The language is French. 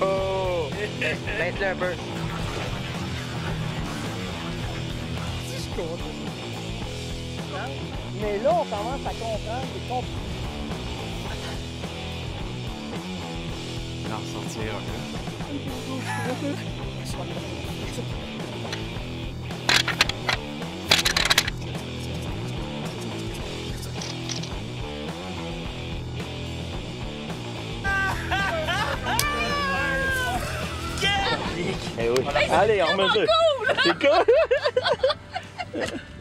Oh! Baisse-le un peu. Si je compte. Mais là, on commence à comprendre les comptes. D'en sortir, ok? Eh oui. Allez, on mesure. C'est cool!